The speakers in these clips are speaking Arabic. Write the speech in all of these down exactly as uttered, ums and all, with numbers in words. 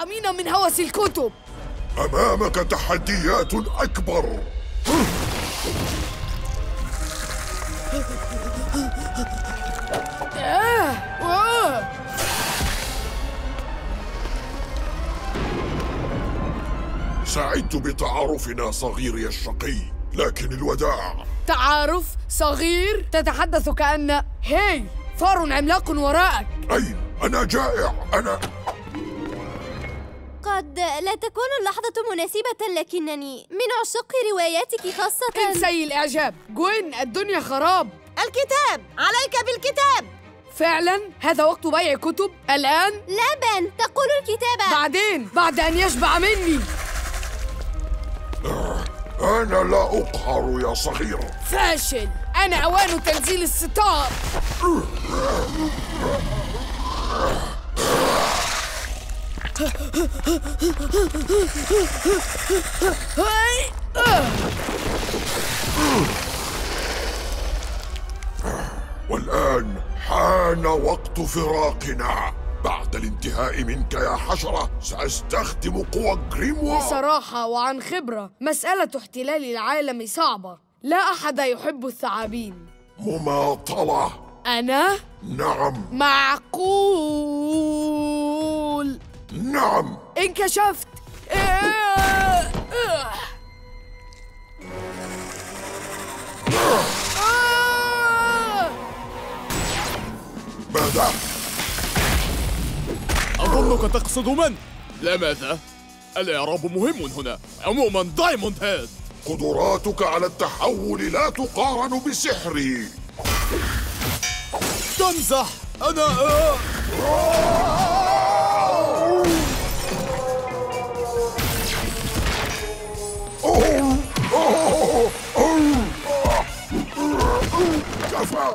تحمينا من هوس الكتب. أمامك تحديات أكبر. سعدت بتعارفنا صغيري الشقي، لكن الوداع. تعارف صغير؟ تتحدث كأن هاي فار عملاق وراءك. أين؟ أنا جائع. أنا قد لا تكون اللحظة مناسبة، لكنني من عشاق رواياتك خاصة. انسي الإعجاب جوين، الدنيا خراب. الكتاب، عليك بالكتاب. فعلا هذا وقت بيع كتب الآن؟ لا بن، تقول الكتابة بعدين، بعد أن يشبع مني. أنا لا أقهر يا صغير. فاشل، أنا أوان تنزيل الستار. والآن حان وقت فراقنا. بعد الانتهاء منك يا حشرة سأستخدم قوى غريموار. بصراحة وعن خبرة، مسألة احتلال العالم صعبة، لا أحد يحب الثعابين. مماطلة؟ أنا؟ نعم. معقول؟ نعم. انكشفت. ماذا؟ أظنك تقصد من؟ لا ماذا؟ الإعراب مهم هنا. عموما دايموند هيد، قدراتك على التحول لا تقارن بسحري. تمزح. أنا آه. كفى،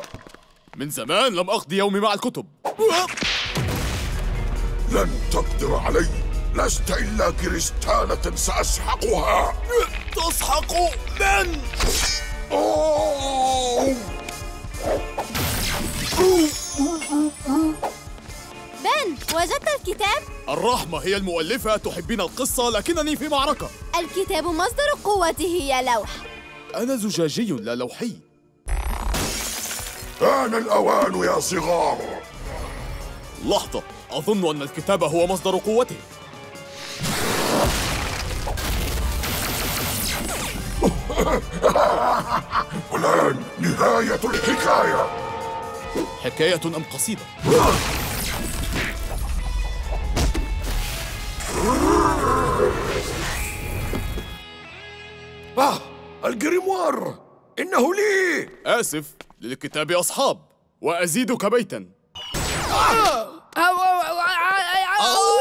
من زمان لم أقضي يومي مع الكتب. لن تقدر علي، لست إلا كريستالة سأسحقها. تسحق من؟ بن، وجدت الكتاب؟ الرحمة هي المؤلفة. تحبين القصة، لكنني في معركة. الكتاب مصدر قوته يا لوح. أنا زجاجي لا لوحي. آن الأوان يا صغار. لحظة، أظن أن الكتاب هو مصدر قوته. والآن نهاية الحكاية. حكاية أم قصيدة؟ آه، الجريموار، إنه لي. آسف، للكتاب أصحاب، وأزيدك بيتاً. آه. أو أو أو أو.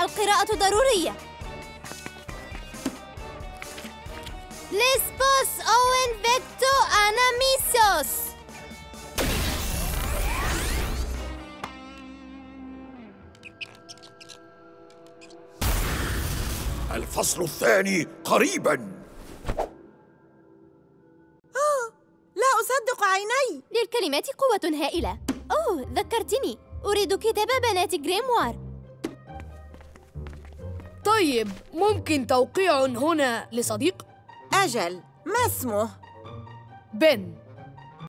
القراءة ضرورية. ليسبوس أوين فيكتو أناميسوس. الفصل الثاني قريباً. أصدق عيني، للكلمات قوة هائلة. أوه، ذكرتني، أريد كتاب بنات غريموار. طيب، ممكن توقيع هنا لصديق؟ أجل، ما اسمه؟ بن.